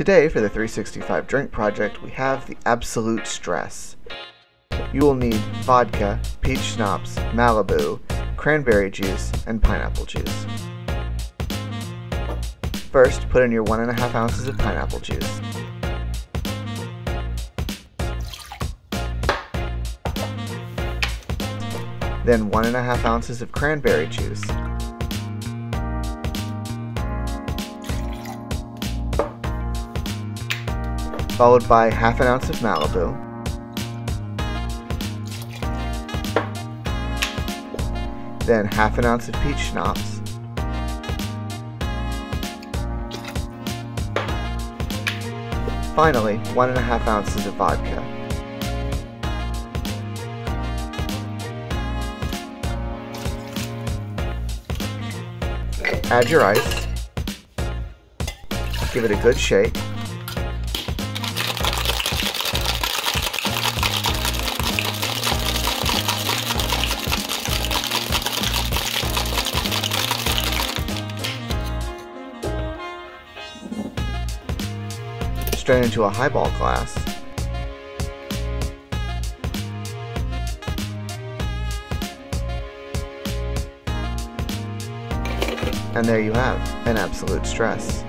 Today, for the 365 drink project, we have the Absolute Stress. You will need vodka, peach schnapps, Malibu, cranberry juice, and pineapple juice. First, put in your 1.5 ounces of pineapple juice. Then 1.5 ounces of cranberry juice. Followed by 1/2 an ounce of Malibu. Then 1/2 an ounce of peach schnapps. Finally, 1.5 ounces of vodka. Add your ice, give it a good shake, strain into a highball glass, and there you have an Absolute Stress.